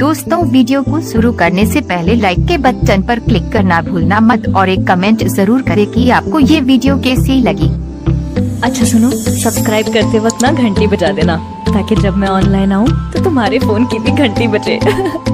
दोस्तों वीडियो को शुरू करने से पहले लाइक के बटन पर क्लिक करना भूलना मत और एक कमेंट जरूर करें कि आपको ये वीडियो कैसी लगी। अच्छा सुनो, सब्सक्राइब करते वक्त ना घंटी बजा देना ताकि जब मैं ऑनलाइन आऊँ तो तुम्हारे फोन की भी घंटी बजे।